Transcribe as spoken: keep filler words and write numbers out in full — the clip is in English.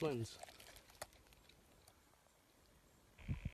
cleanse.